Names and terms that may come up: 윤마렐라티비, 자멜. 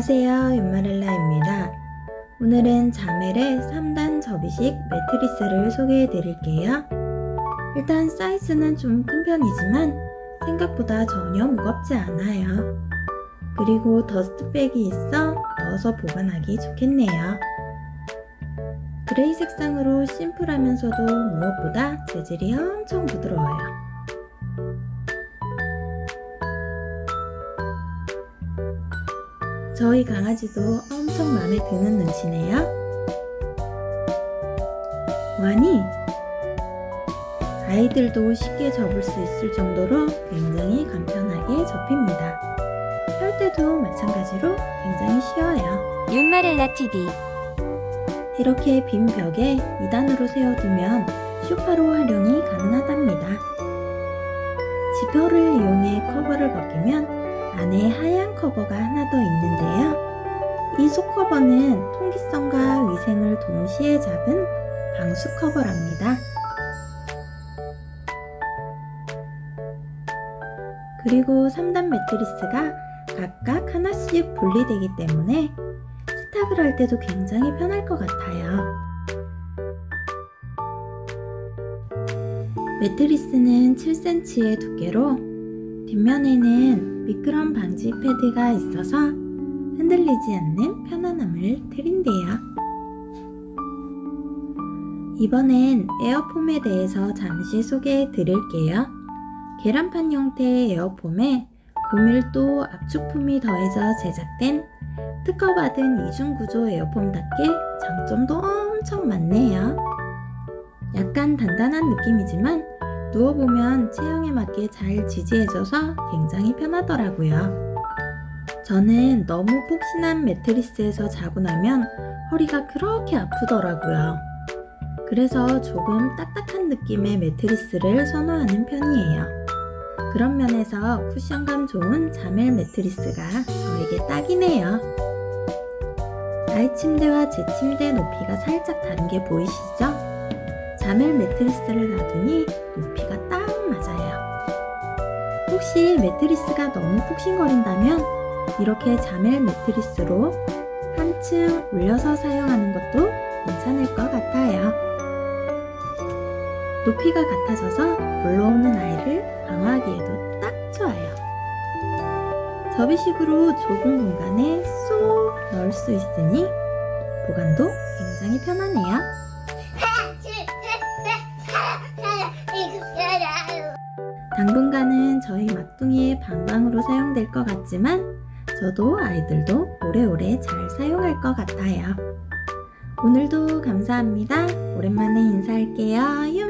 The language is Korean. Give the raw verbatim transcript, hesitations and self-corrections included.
안녕하세요, 윤마렐라입니다. 오늘은 자멜의 삼단 접이식 매트리스를 소개해 드릴게요. 일단 사이즈는 좀 큰 편이지만 생각보다 전혀 무겁지 않아요. 그리고 더스트백이 있어 넣어서 보관하기 좋겠네요. 그레이 색상으로 심플하면서도 무엇보다 재질이 엄청 부드러워요. 저희 강아지도 엄청 마음에 드는 옷이네요. 와니! 아이들도 쉽게 접을 수 있을 정도로 굉장히 간편하게 접힙니다. 펼 때도 마찬가지로 굉장히 쉬워요. 윤마렐라티비. 이렇게 빈 벽에 이단으로 세워두면 쇼파로 활용이 가능하답니다. 지퍼를 이용해 커버를 벗기면 안에 하얀 커버가 하나 더 있는데요. 이 속커버는 통기성과 위생을 동시에 잡은 방수 커버랍니다. 그리고 삼단 매트리스가 각각 하나씩 분리되기 때문에 세탁을 할 때도 굉장히 편할 것 같아요. 매트리스는 칠 센티미터의 두께로 뒷면에는 미끄럼 방지 패드가 있어서 흔들리지 않는 편안함을 드린대요. 이번엔 에어폼에 대해서 잠시 소개해 드릴게요. 계란판 형태의 에어폼에 고밀도 압축품이 더해져 제작된 특허받은 이중구조 에어폼답게 장점도 엄청 많네요. 약간 단단한 느낌이지만 누워보면 체형에 맞게 잘 지지해줘서 굉장히 편하더라고요. 저는 너무 폭신한 매트리스에서 자고 나면 허리가 그렇게 아프더라고요. 그래서 조금 딱딱한 느낌의 매트리스를 선호하는 편이에요. 그런 면에서 쿠션감 좋은 자멜 매트리스가 저에게 딱이네요. 아이 침대와 제 침대 높이가 살짝 다른 게 보이시죠? 자멜 매트리스를 놔두니 높이가 딱 맞아요. 혹시 매트리스가 너무 푹신거린다면 이렇게 자멜 매트리스로 한층 올려서 사용하는 것도 괜찮을 것 같아요. 높이가 같아져서 불러오는 아이를 방어하기에도 딱 좋아요. 접이식으로 좁은 공간에 쏙 넣을 수 있으니 보관도 굉장히 편하네요. 당분간은 저희 막둥이의 방방으로 사용될 것 같지만 저도 아이들도 오래오래 잘 사용할 것 같아요. 오늘도 감사합니다. 오랜만에 인사할게요.